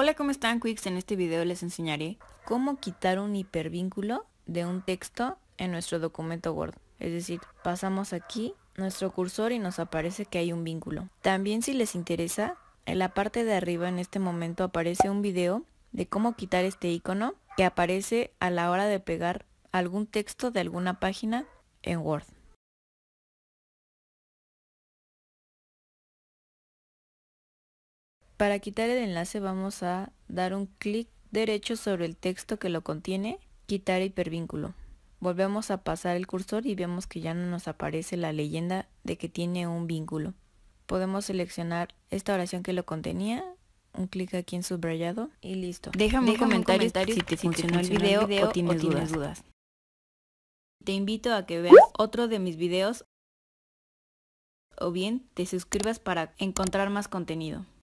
Hola, ¿cómo están, Quicks? En este video les enseñaré cómo quitar un hipervínculo de un texto en nuestro documento Word. Es decir, pasamos aquí nuestro cursor y nos aparece que hay un vínculo. También, si les interesa, en la parte de arriba en este momento aparece un video de cómo quitar este icono que aparece a la hora de pegar algún texto de alguna página en Word. Para quitar el enlace vamos a dar un clic derecho sobre el texto que lo contiene, quitar hipervínculo. Volvemos a pasar el cursor y vemos que ya no nos aparece la leyenda de que tiene un vínculo. Podemos seleccionar esta oración que lo contenía, un clic aquí en subrayado y listo. Déjame un comentario si te funcionó el video o tienes dudas. Te invito a que veas otro de mis videos o bien te suscribas para encontrar más contenido.